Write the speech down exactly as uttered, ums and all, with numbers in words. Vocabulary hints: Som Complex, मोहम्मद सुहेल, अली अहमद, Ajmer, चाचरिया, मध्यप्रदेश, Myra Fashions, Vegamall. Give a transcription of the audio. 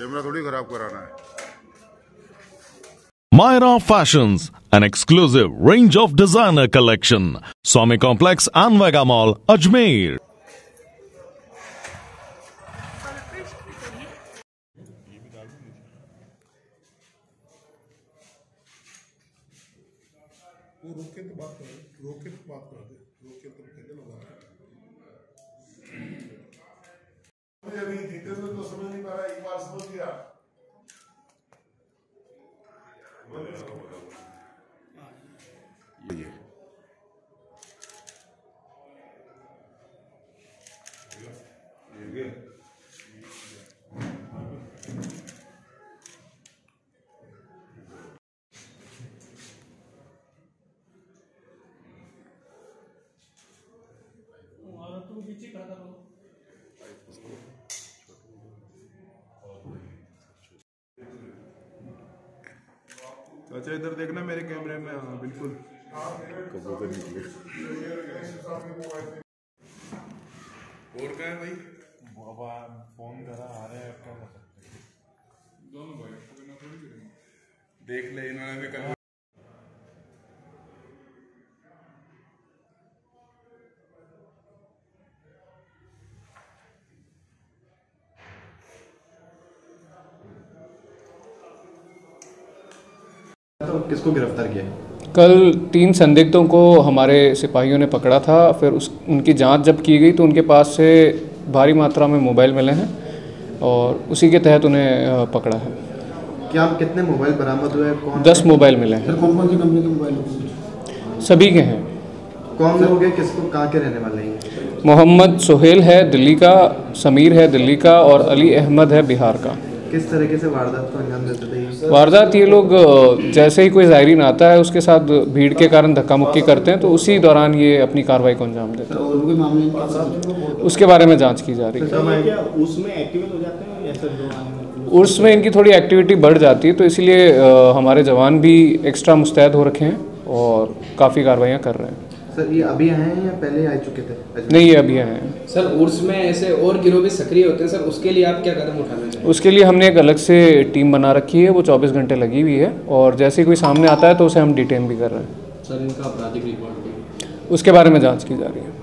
Camera थोड़ी खराब कराना है। Myra Fashions, an exclusive range of designer collection, Som Complex and Vegamall, Ajmer. रोके तो बात कर रोके तो बात कर रोके तो कहते लोग अभी डिटेल में तो समझ नहीं पा रहा। एक बार समझ गया ये अच्छा इधर देखना मेरे कैमरे में। हाँ बिल्कुल कबूतर निकले और क्या है भाई बाबा फोन करा आ रहे हैं क्या कर सकते हैं दोनों भाई देख ले इन्होंने भी कर तो किसको गिरफ्तार किया? कल तीन संदिग्धों को हमारे सिपाहियों ने पकड़ा था। फिर उस उनकी जांच जब की गई तो उनके पास से भारी मात्रा में मोबाइल मिले हैं और उसी के तहत उन्हें पकड़ा है। क्या आप कितने मोबाइल बरामद हुए? कौन दस मोबाइल मिले हैं। कौन कौन सी कंपनी के मोबाइल? सभी के हैं। कौन लोग हैं? किसको कहाँ के रहने वाले हैं? मोहम्मद सुहेल है दिल्ली का, समीर है दिल्ली का और अली अहमद है बिहार का। किस तरीके से वारदात को अंजाम देते थे? वारदात ये लोग जैसे ही कोई ज़ायरीन आता है उसके साथ भीड़ के कारण धक्का मुक्की करते हैं तो उसी दौरान ये अपनी कार्रवाई को अंजाम देते हैं। उसके बारे में जांच की जा रही है। उसमें इनकी थोड़ी एक्टिविटी बढ़ जाती है तो इसीलिए हमारे जवान भी एक्स्ट्रा मुस्तैद हो रखे हैं और काफ़ी कार्रवाइयाँ कर रहे हैं। सर ये अभी आए हैं या पहले आ चुके थे? नहीं ये अभी आए हैं। सर उर्स में ऐसे और गिरोह भी सक्रिय होते हैं सर, उसके लिए आप क्या कदम उठाना चाहिए? उसके लिए हमने एक अलग से टीम बना रखी है, वो चौबीस घंटे लगी हुई है और जैसे कोई सामने आता है तो उसे हम डिटेन भी कर रहे हैं। सर इनका आपराधिक रिकॉर्ड उसके बारे में जांच की जा रही है।